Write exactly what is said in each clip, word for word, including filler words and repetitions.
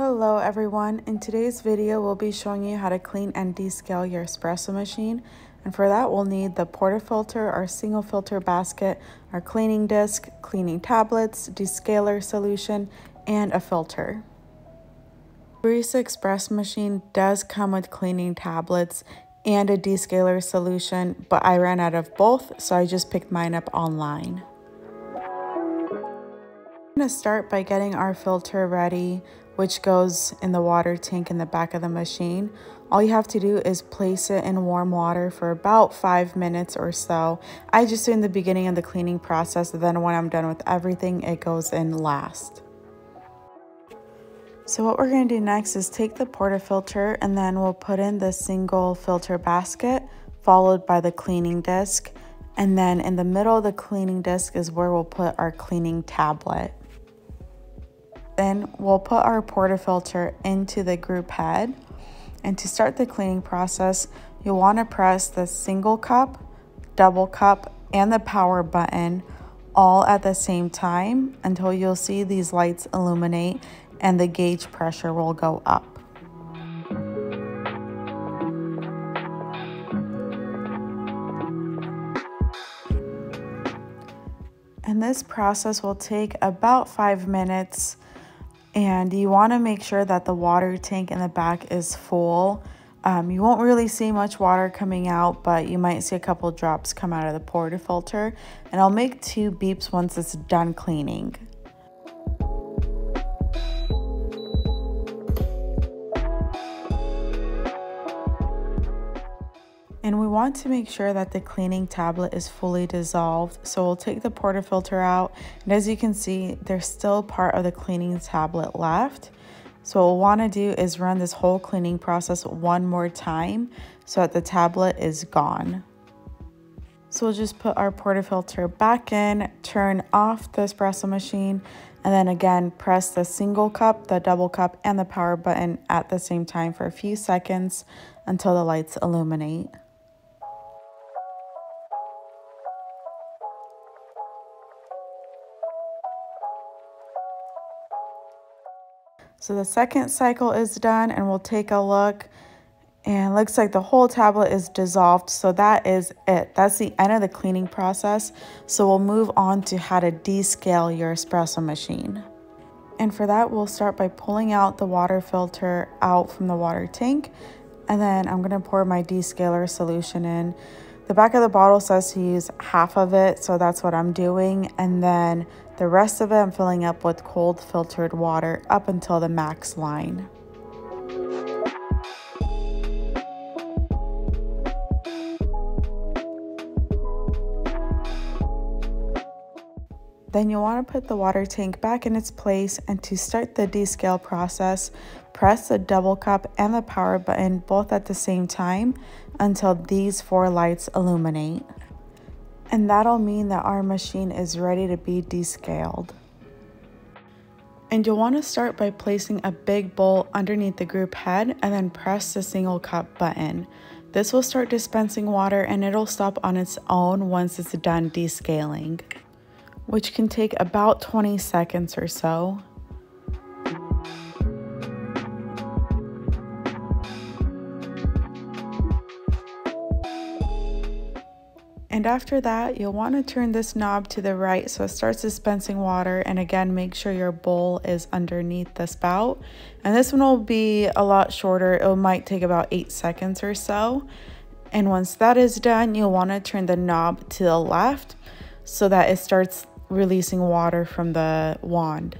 Hello everyone, in today's video we'll be showing you how to clean and descale your espresso machine, and for that we'll need the portafilter, our single filter basket, our cleaning disc, cleaning tablets, descaler solution, and a filter. Barista Express machine does come with cleaning tablets and a descaler solution, but I ran out of both, so I just picked mine up online. I'm going to start by getting our filter ready, which goes in the water tank in the back of the machine. All you have to do is place it in warm water for about five minutes or so. I just do in the beginning of the cleaning process, and then when I'm done with everything, it goes in last. So what we're going to do next is take the portafilter, and then we'll put in the single filter basket, followed by the cleaning disc, and then in the middle of the cleaning disc is where we'll put our cleaning tablet. Then we'll put our portafilter into the group head. And to start the cleaning process, you'll want to press the single cup, double cup, and the power button all at the same time until you'll see these lights illuminate and the gauge pressure will go up. And this process will take about five minutes. And you want to make sure that the water tank in the back is full. Um, you won't really see much water coming out, but you might see a couple drops come out of the portafilter. And I'll make two beeps once it's done cleaning. And we want to make sure that the cleaning tablet is fully dissolved, so we'll take the portafilter out, and as you can see, there's still part of the cleaning tablet left. So what we'll want to do is run this whole cleaning process one more time so that the tablet is gone. So we'll just put our portafilter back in, turn off the espresso machine, and then again press the single cup, the double cup, and the power button at the same time for a few seconds until the lights illuminate. So the second cycle is done, and we'll take a look, and it looks like the whole tablet is dissolved. So that is it. That's the end of the cleaning process. So we'll move on to how to descale your espresso machine. And for that, we'll start by pulling out the water filter out from the water tank. And then I'm gonna pour my descaler solution in. The back of the bottle says to use half of it, so that's what I'm doing. And then the rest of it I'm filling up with cold filtered water up until the max line. Then you'll want to put the water tank back in its place, and to start the descale process, press the double cup and the power button both at the same time until these four lights illuminate. And that'll mean that our machine is ready to be descaled. And you'll want to start by placing a big bowl underneath the group head and then press the single cup button. This will start dispensing water, and it'll stop on its own once it's done descaling, which can take about twenty seconds or so. And after that, you'll want to turn this knob to the right so it starts dispensing water, and again make sure your bowl is underneath the spout. And this one will be a lot shorter, it might take about eight seconds or so. And once that is done, you'll want to turn the knob to the left so that it starts releasing water from the wand.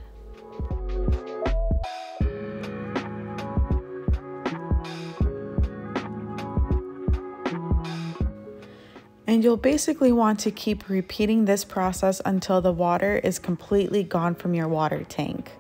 And you'll basically want to keep repeating this process until the water is completely gone from your water tank.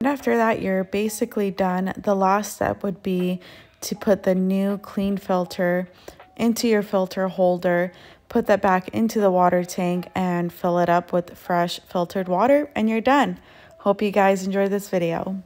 And after that, you're basically done. The last step would be to put the new clean filter into your filter holder, put that back into the water tank, and fill it up with fresh filtered water, and you're done. Hope you guys enjoyed this video.